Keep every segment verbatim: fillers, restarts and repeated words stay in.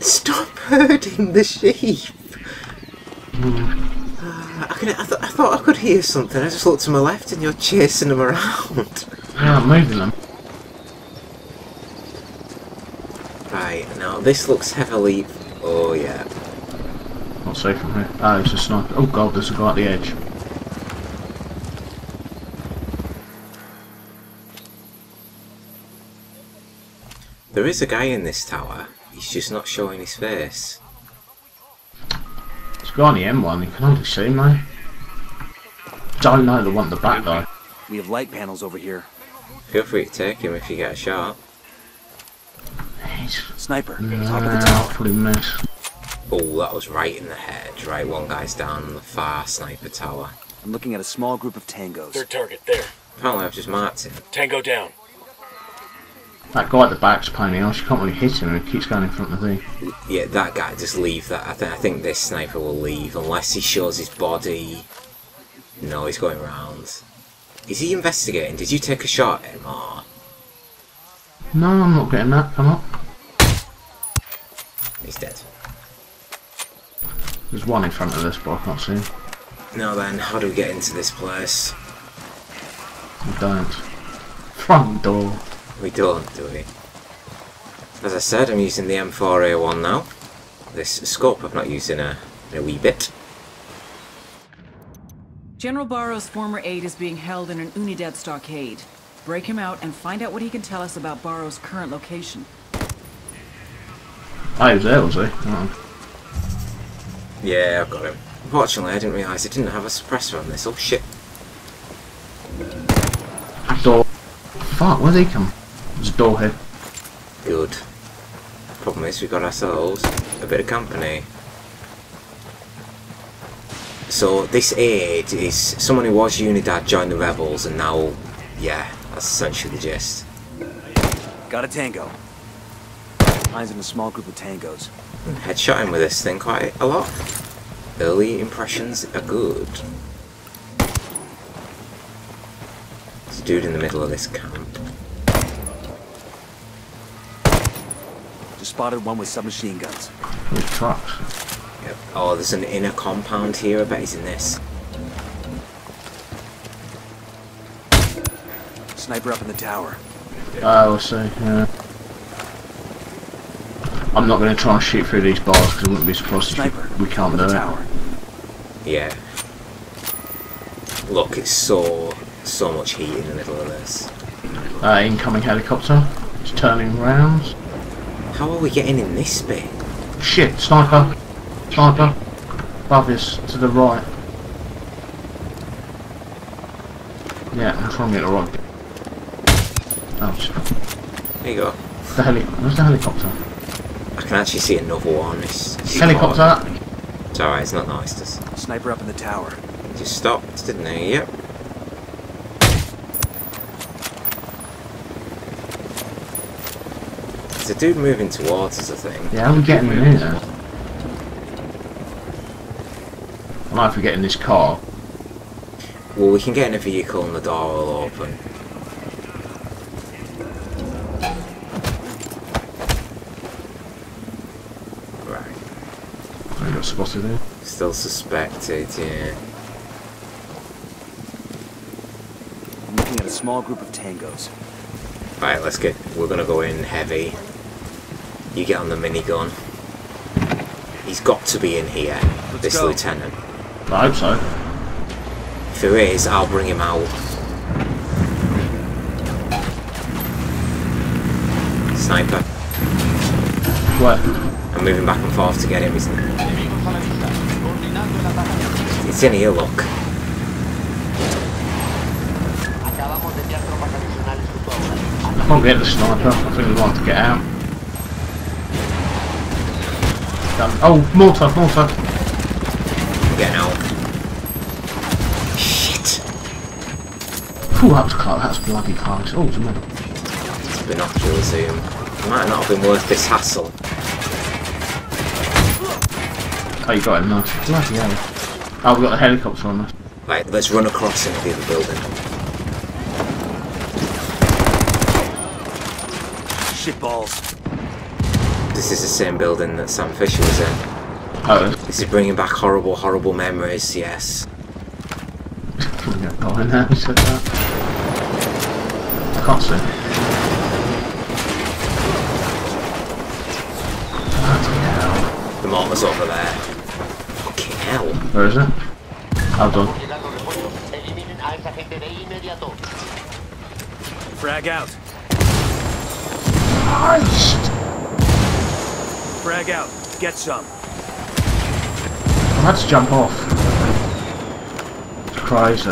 Stop herding the sheep! Mm. Uh, I, could, I, th I thought I could hear something, I just looked to my left and you're chasing them around. Yeah, I'm moving them. Right, now this looks heavily... oh yeah. Not safe from here. Ah, it's a sniper. Oh god, there's a guy at the edge. There is a guy in this tower, he's just not showing his face. There's a guy on the M one, you can hardly see him though. Don't know the one in the back though. We have light panels over here. Feel free to take him if you get a shot. He's... Sniper, no, top of the tower. Probably miss. Oh, that was right in the hedge. Right, one guy's down on the far sniper tower. I'm looking at a small group of tangos. Third target, there. Apparently I've just marked him. Tango down. That guy at the back's pony, else you can't really hit him, he keeps going in front of the thing. Yeah, that guy, just leave that. I, th I think this sniper will leave, unless he shows his body. No, he's going round. Is he investigating? Did you take a shot at him, or...? No, I'm not getting that, come on. He's dead. There's one in front of this, but I can't see him. Now then, how do we get into this place? We don't. Front door. We don't, do we? As I said, I'm using the M four A one now. This scope I've not used in a, in a wee bit. General Baro's former aide is being held in an Unidad stockade. Break him out and find out what he can tell us about Baro's current location. Oh, he was there, was he? Oh. Yeah, I've got him. Unfortunately, I didn't realise I didn't have a suppressor on this. Oh, shit. Door. Fuck, where'd he come? There's a door here. Good. Problem is, we've got ourselves a bit of company. So, this aide is someone who was Unidad, joined the rebels, and now, yeah, that's essentially the gist. Got a tango. Mine's in a small group of tangos. Headshot him with this thing quite a lot. Early impressions are good. There's a dude in the middle of this camp. Spotted one with submachine guns. With trucks. Yep. Oh, there's an inner compound here. I bet he's in this. Sniper up in the tower. Oh, I see. Yeah. I'm not going to try and shoot through these bars because I wouldn't be surprised. Sniper. If we can't do it. Tower. Yeah. Look, it's so so much heat in the middle of this. Uh, incoming helicopter. It's turning rounds. How are we getting in this bit? Shit, sniper! Sniper! Above us, to the right. Yeah, I'm trying to get the right bit. Oh, there you go. The heli Where's the helicopter? I can actually see another one. It's, it's helicopter! It's, it's alright, it's not nice. Does... Sniper up in the tower. He just stopped, didn't he? Yep. There's a dude moving towards us, I think. Yeah, I'm getting in here. I might have to get in this car. Well, we can get in a vehicle and the door will open. Right. I got spotted there. Still suspected, yeah. I'm looking at a small group of tangos. Right, let's get. We're gonna go in heavy. You get on the minigun. He's got to be in here, Let's this go. lieutenant. I hope so. If there is, I'll bring him out. Sniper. What? I'm moving back and forth to get him, isn't it? It's in here, look. I can't get the sniper, I think we want to get out. Oh, mortar, mortar! Get out. Shit! Phew, that was close, that was bloody close. Oh, it's a minute. It's binocular zoom. It might not have been worth this hassle. Oh, you got him, nice. Bloody hell. Oh, we've got the helicopter on us. Right, let's run across into the other building. Shit balls. This is the same building that Sam Fisher was in. Oh. This is bringing back horrible, horrible memories, yes. I'm gonna die now, you said that. I can't see. The mortar's over there. Fucking hell. Where is it? I've done. Frag out. Christ! Frag out. Get some. Let's jump off. It's crazy.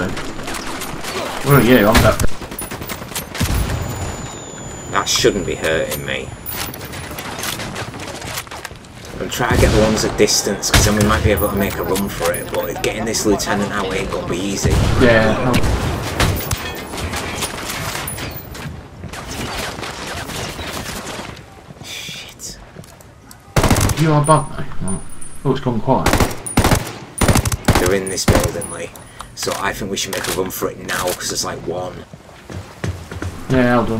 Where are you? I'm that. That shouldn't be hurting me. I'm trying to get the ones at distance, because then we might be able to make a run for it, but getting this lieutenant out ain't gonna be easy. Yeah. No. Shit. You are above me. No. Oh, it's gone quiet. They're in this building, Lee. So I think we should make a run for it now, because it's like one. Yeah, I'll do.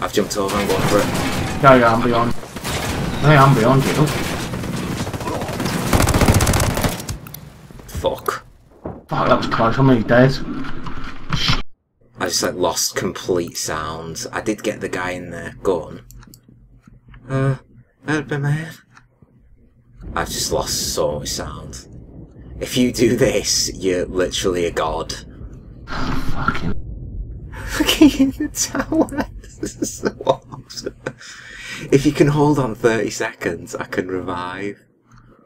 I've jumped over and gone for it. Yeah, yeah, I'm beyond. Hey, I'm beyond you. Fuck. Fuck, that was close. How many dead? I just like lost complete sound. I did get the guy in there gone. Uh, that'd be man. I've just lost so much sound. If you do this, you're literally a god. Fucking. Fucking in the tower. This is so awesome. If you can hold on thirty seconds, I can revive.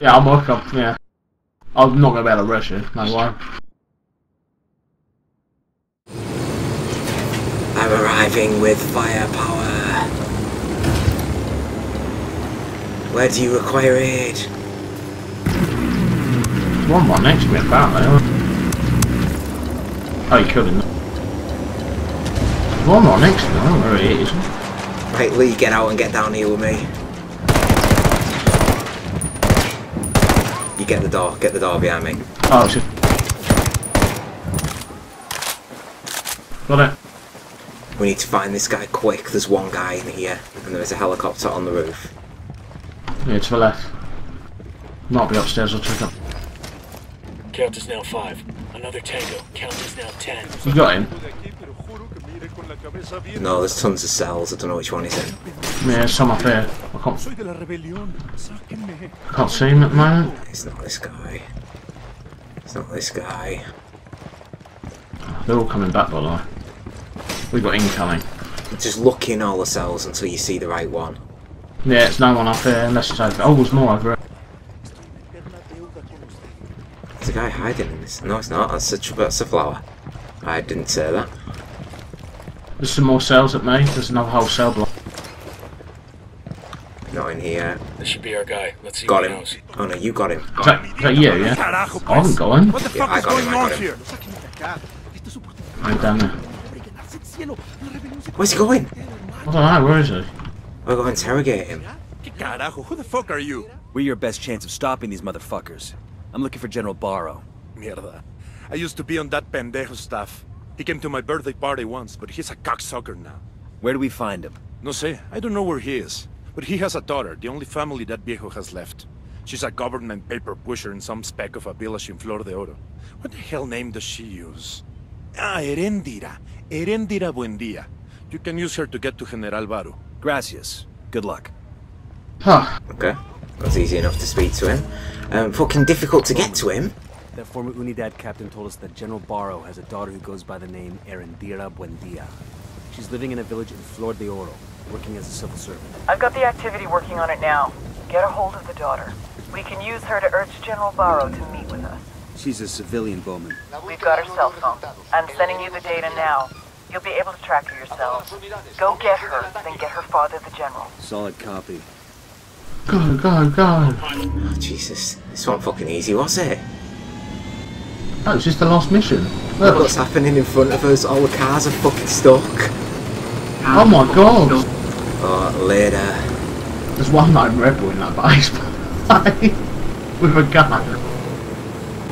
Yeah, I'm up, yeah. I'm not going to be able to rush it, no way. I'm arriving with firepower. Where do you require aid? One more next to me, apparently. Oh, you couldn't. One more next to me, I don't know where it is. Right, Lee, get out and get down here with me. You get the door, get the door behind me. Oh, shit. Got it. We need to find this guy quick. There's one guy in here, and there is a helicopter on the roof. Yeah, to the left. Might be upstairs, I'll check up. Count is now five. Another tango. Count is now ten. You got him? No, there's tons of cells, I don't know which one he's in. Yeah, there's some up here. I can't, I can't see him at the moment. It's not this guy. It's not this guy. They're all coming back, by the way. We've got incoming. Just look in all the cells until you see the right one. Yeah, it's no one up here unless it's over. Oh, there's more over it. There's a guy hiding in this. No, it's not. That's a, that's a flower. I didn't say that. There's some more cells at me. There's another whole cell block. Not in here. This should be our guy. Let's see. Got him. Knows. Oh no, you got him. Is that, is that you? Yeah. I haven't got him. What the fuck yeah, is going him, on here? I'm down there. Where's he going? I don't know. Where is he? We're going to interrogate him. Carajo, who the fuck are you? We're your best chance of stopping these motherfuckers. I'm looking for General Baro. Mierda. I used to be on that pendejo stuff. He came to my birthday party once, but he's a cocksucker now. Where do we find him? No sé, I don't know where he is. But he has a daughter, the only family that viejo has left. She's a government paper pusher in some speck of a village in Flor de Oro. What the hell name does she use? Ah, Erendira. Erendira Buendia. You can use her to get to General Baro. Gracias. Good luck. Huh. Okay. That's easy enough to speak to him. Um, fucking difficult to get to him. Their former Unidad captain told us that General Baro has a daughter who goes by the name Erendira Buendia. She's living in a village in Flor de Oro, working as a civil servant. I've got the activity working on it now. Get a hold of the daughter. We can use her to urge General Baro to meet with us. She's a civilian, Bowman. We've got her cell phone. I'm sending you the data now. You'll be able to track her yourselves. Go get her, then get her father, the general. Solid copy. Go, go, go. Oh, Jesus. This wasn't fucking easy, was it? Oh, it's just the last mission. Look. What's happening in front of us? All the cars are fucking stuck. Oh my god! Oh, later. There's one lone rebel in that base. With a gun.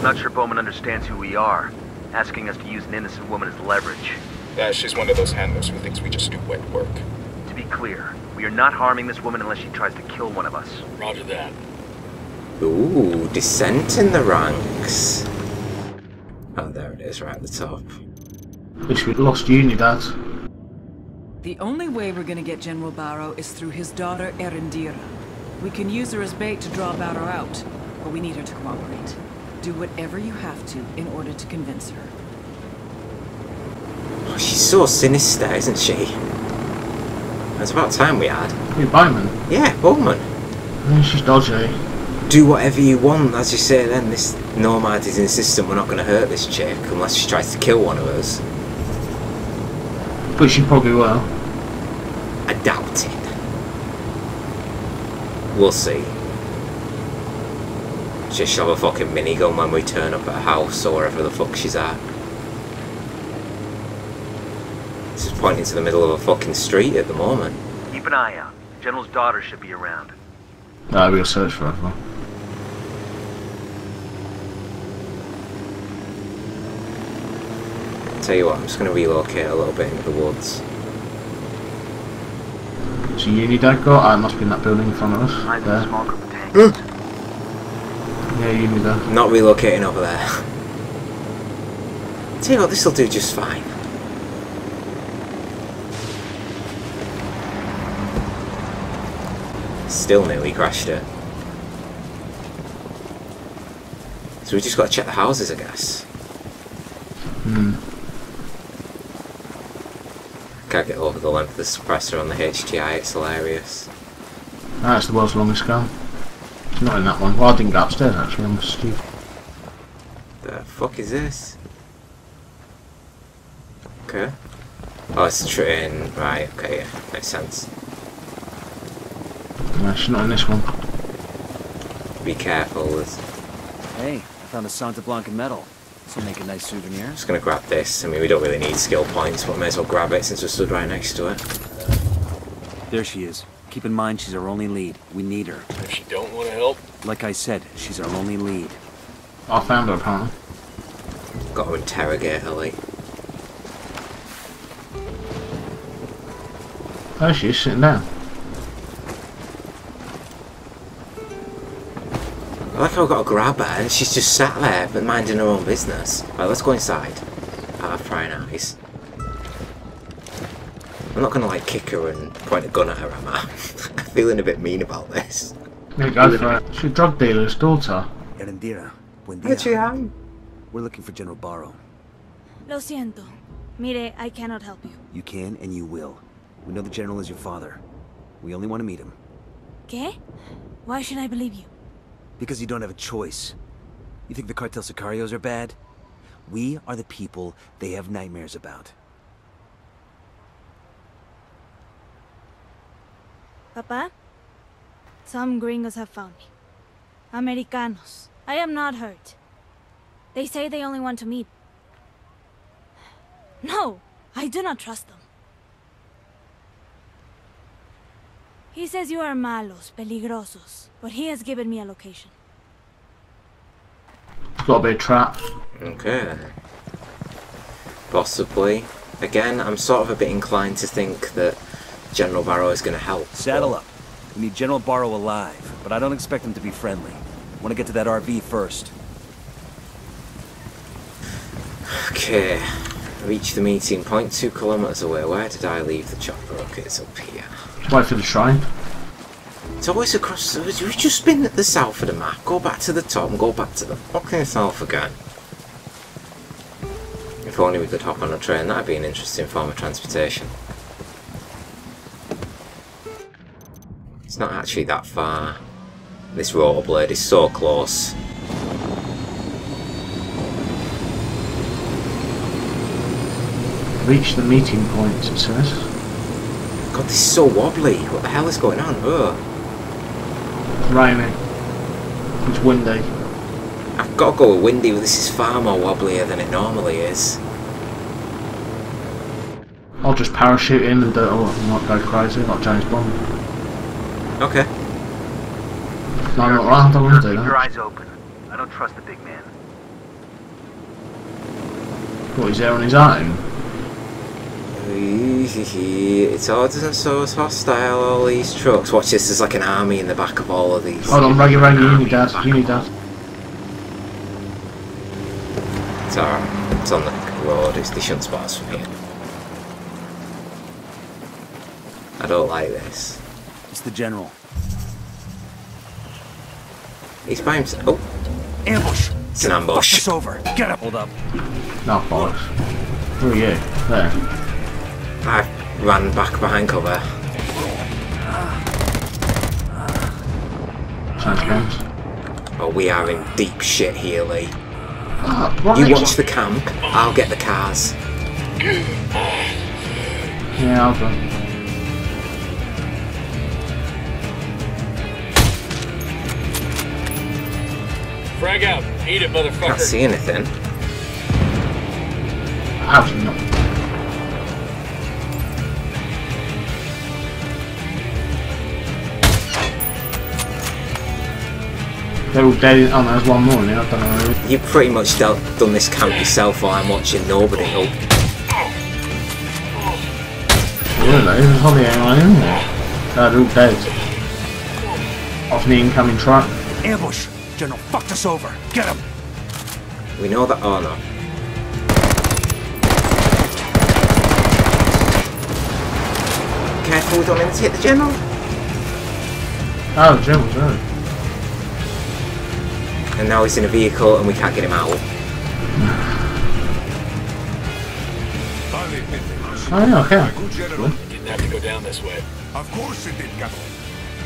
Not sure Bowman understands who we are. Asking us to use an innocent woman as leverage. Yeah, she's one of those handlers who thinks we just do wet work. to be clear, we are not harming this woman unless she tries to kill one of us. Roger that. Ooh, dissent in the ranks. Oh, there it is, right at the top. Wish we'd lost Unidad. The only way we're gonna get General Baro is through his daughter, Erendira. We can use her as bait to draw Baro out, but we need her to cooperate. Do whatever you have to in order to convince her. Oh, she's so sinister, isn't she? It's about time we had. Who, Bowman? Yeah, Bowman. Mm, she's dodgy. Do whatever you want, as you say then. This Nomad is insistent we're not going to hurt this chick unless she tries to kill one of us. But she probably will. I doubt it. We'll see. She shall have a fucking minigun when we turn up at her house or wherever the fuck she's at. This is pointing to the middle of a fucking street at the moment. Keep an eye out. General's daughter should be around. No, we'll search for her. Tell you what, I'm just going to relocate a little bit into the woods. So Unidad got? I must be in that building in front of us. I'm there. A small group of tanks. Yeah, Unidad. Not relocating over there. Tell you what, this'll do just fine. Still nearly crashed it. So we just got to check the houses, I guess. Hmm. Can't get over the length of the suppressor on the H T I, it's hilarious. That's the world's longest gun. Not in that one. Well, I didn't go upstairs actually, I'm stupid. The fuck is this? Okay. Oh, it's a train. Right, okay, yeah. Makes sense. No, she's not in this one. Be careful with. Hey, I found a Santa Blanca medal. This will make a nice souvenir. Just gonna grab this. I mean, we don't really need skill points, but we may as well grab it since we're stood right next to it. There she is. Keep in mind, she's our only lead. We need her. If she don't want to help? Like I said, she's our only lead. I found her, huh? Got to interrogate her, like. Oh, she's sitting down. I like how I got to grab her and she's just sat there but minding her own business. Right, let's go inside. I have prying eyes. I'm not gonna like kick her and point a gun at her, am I? I'm feeling a bit mean about this. There you go, for it. She's a drug dealer's daughter. Erendira Buendia. We're looking for General Baro. Lo siento. Mire, I cannot help you. You can and you will. We know the General is your father. We only want to meet him. ¿Qué? Why should I believe you? Because you don't have a choice. You think the cartel sicarios are bad? We are the people they have nightmares about. Papa, some gringos have found me. Americanos. I am not hurt. They say they only want to meet. No, I do not trust them. He says you are malos, peligrosos, but he has given me a location. It's got to be a trap. Okay. Possibly. Again, I'm sort of a bit inclined to think that General Baro is going to help. Saddle up. We need General Baro alive, but I don't expect him to be friendly. I want to get to that R V first. Okay. Reach the meeting zero point two kilometers away. Where did I leave the chopper? Okay, it's up here. Wait for the shrine. It's always across. We've just been at the south of the map. Go back to the top and go back to the fucking south again. If only we could hop on a train, that'd be an interesting form of transportation. It's not actually that far. This rollerblade is so close. Reach the meeting point, it says. God, this is so wobbly. What the hell is going on? Oh. Raining. It's windy. I've got to go with windy, but this is far more wobblier than it normally is. I'll just parachute in and do it all and not go crazy, not James Bond. Okay. No, I'm not, I don't want to do that. Keep your eyes open. I don't trust the big man. What, he's there on his arm? It's orders and swords, hostile, all these trucks. Watch this, there's like an army in the back of all of these. Hold on, Raggy Raggy, you need that, you need that. It's alright, it's on the road, it's, they shouldn't spot us from here. I don't like this. It's the General. He's by himself. Oh! Ambush! It's an ambush. It's over. Get up! Hold up. No, bollocks. Who are you? There. I ran back behind cover. Oh, we are in deep shit here, Lee. Uh, you watch the camp, I'll get the cars. Yeah, I'll go. Frag out. Eat it, motherfucker. Can't see anything. Ouch, no. They're all dead. Oh, there's one more now. I don't know. You've pretty much dealt, done this camp yourself while I'm watching nobody. Oh. I don't know. There's hardly anyone in there. No, they're all dead. Off the incoming truck. Ambush. General, fucked us over. Get him. We know that. Oh no. Careful, we don't mean to hit the General. Oh, General's right. And now he's in a vehicle, and we can't get him out. Oh no, okay. Good General. Didn't have to go down this way. Of course it did, Captain.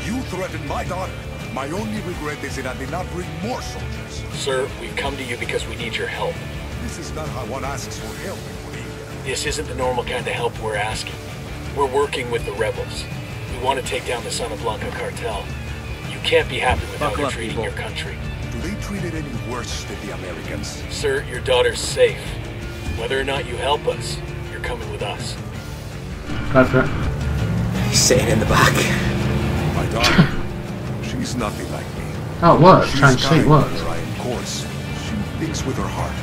You threatened my daughter. My only regret is that I did not bring more soldiers. Sir, we've come to you because we need your help. This is not how one asks for help in Bolivia. This isn't the normal kind of help we're asking. We're working with the rebels. We want to take down the Santa Blanca cartel. You can't be happy with how they're treating your country. Do they treat it any worse than the Americans? Sir, your daughter's safe. Whether or not you help us, you're coming with us. He's sitting in the back. My daughter. She's nothing like me. Oh, what? Trying to see what? Of course, she thinks with her heart.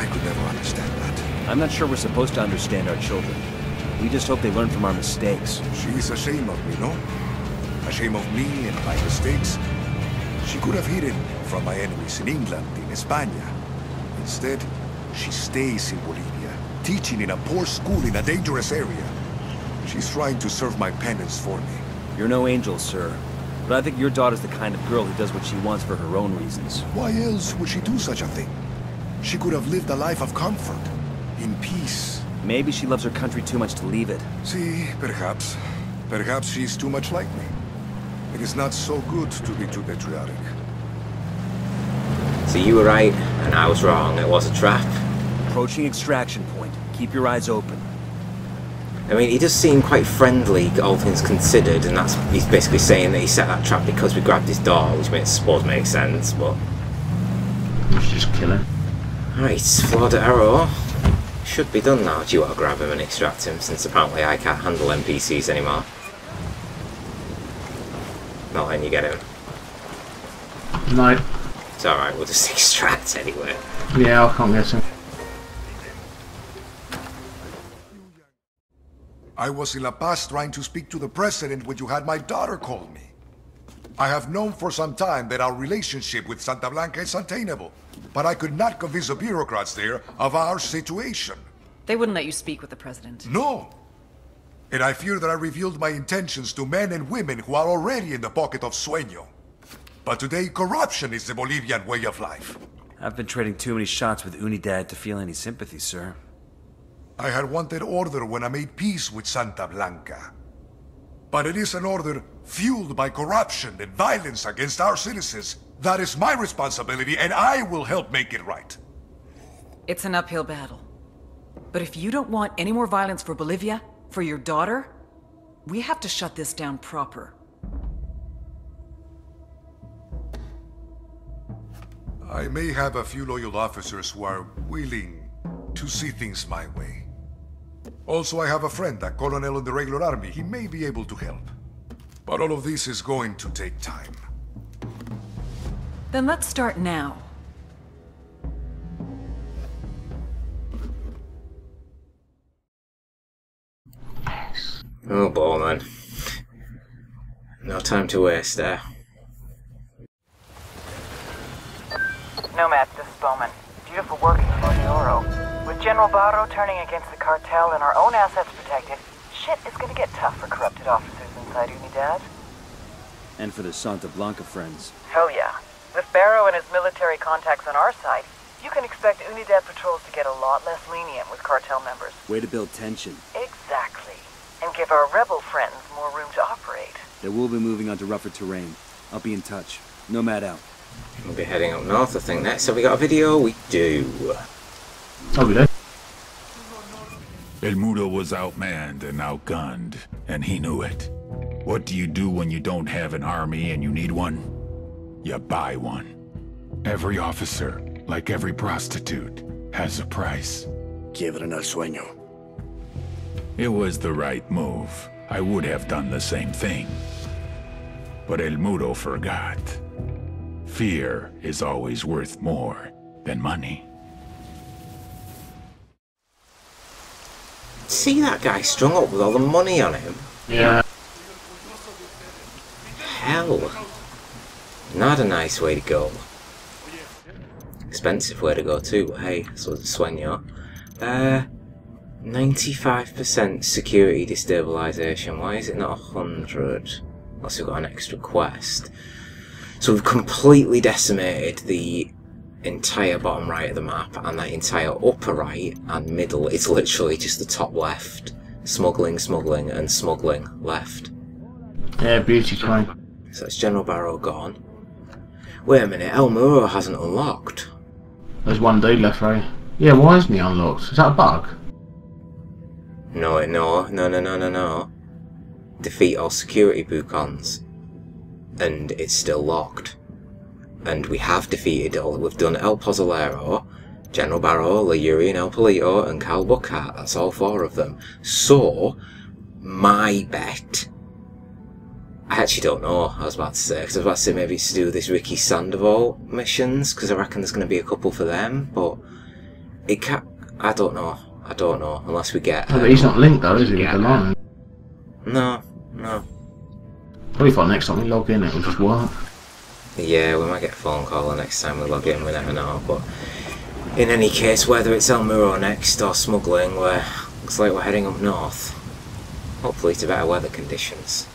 I could never understand that. I'm not sure we're supposed to understand our children. We just hope they learn from our mistakes. She's ashamed of me, no? Ashamed of me and my mistakes. She could have hidden from my enemies in England, in España. Instead, she stays in Bolivia, teaching in a poor school in a dangerous area. She's trying to serve my penance for me. You're no angel, sir. But I think your daughter's the kind of girl who does what she wants for her own reasons. Why else would she do such a thing? She could have lived a life of comfort, in peace. Maybe she loves her country too much to leave it. See, perhaps. Perhaps she's too much like me. It is not so good to be too patriotic. So you were right, and I was wrong. It was a trap. Approaching extraction point. Keep your eyes open. I mean, he does seem quite friendly, all things considered, and that's he's basically saying that he set that trap because we grabbed his door, which makes, suppose makes sense, but... Let's just kill him. Alright, Flor de Oro. Should be done now. Do you want to grab him and extract him, since apparently I can't handle N P Cs anymore. Not letting you get him. No. It's alright, we'll just extract anyway. Yeah, I can't get him. I was in La Paz trying to speak to the president when you had my daughter call me. I have known for some time that our relationship with Santa Blanca is untenable, but I could not convince the bureaucrats there of our situation. They wouldn't let you speak with the president. No! And I fear that I revealed my intentions to men and women who are already in the pocket of Sueño. But today, corruption is the Bolivian way of life. I've been trading too many shots with Unidad to feel any sympathy, sir. I had wanted order when I made peace with Santa Blanca. But it is an order fueled by corruption and violence against our citizens. That is my responsibility, and I will help make it right. It's an uphill battle. But if you don't want any more violence for Bolivia, for your daughter, we have to shut this down proper. I may have a few loyal officers who are willing to see things my way. Also, I have a friend, a colonel in the regular army. He may be able to help. But all of this is going to take time. Then let's start now. Oh, Bowman. No time to waste there. Nomad, this is Bowman. Beautiful work in Monte Oro. With General Baro turning against the cartel and our own assets protected, shit is gonna get tough for corrupted officers inside Unidad. And for the Santa Blanca friends. Hell yeah. With Baro and his military contacts on our side, you can expect Unidad patrols to get a lot less lenient with cartel members. Way to build tension. Exactly. And give our rebel friends more room to operate. They will be moving onto rougher terrain. I'll be in touch. Nomad out. We'll be heading up north, I think, next. Have we got a video? We do. I'll be there. El Muro was outmanned and outgunned, and he knew it. What do you do when you don't have an army and you need one? You buy one. Every officer, like every prostitute, has a price. Quiebran al sueño. It was the right move. I would have done the same thing. But El Muro forgot. Fear is always worth more than money. See that guy strung up with all the money on him? Yeah. Hell. Not a nice way to go. Expensive way to go too, but hey, so it's Sueño. Uh, ninety-five percent security destabilisation. Why is it not one hundred? Unless we've got an extra quest. So we've completely decimated the entire bottom right of the map, and that entire upper right and middle is literally just the top left. Smuggling, smuggling, and smuggling left. Yeah, beauty time. So it's General Baro gone. Wait a minute, El Muro hasn't unlocked. There's one dude left, right? Yeah, why isn't he unlocked? Is that a bug? No, no, no, no, no, no, no. Defeat all security bookons. And it's still locked. And we have defeated all. We've done El Pozzolero, General Baro, Le Urien, El Polito, and Carl Buckhart. That's all four of them. So, my bet. I actually don't know, I was about to say, because I was about to say maybe it's to do this Ricky Sandoval missions, because I reckon there's going to be a couple for them, but it can't. I don't know. I don't know, unless we get. Um, oh, but he's not linked though, is he? With the line? No, no. Probably for next time we log in, it'll just work. Yeah, we might get a phone call the next time we log in, we never know, but in any case, whether it's El Muro next or smuggling, we're, looks like we're heading up north. Hopefully to better weather conditions.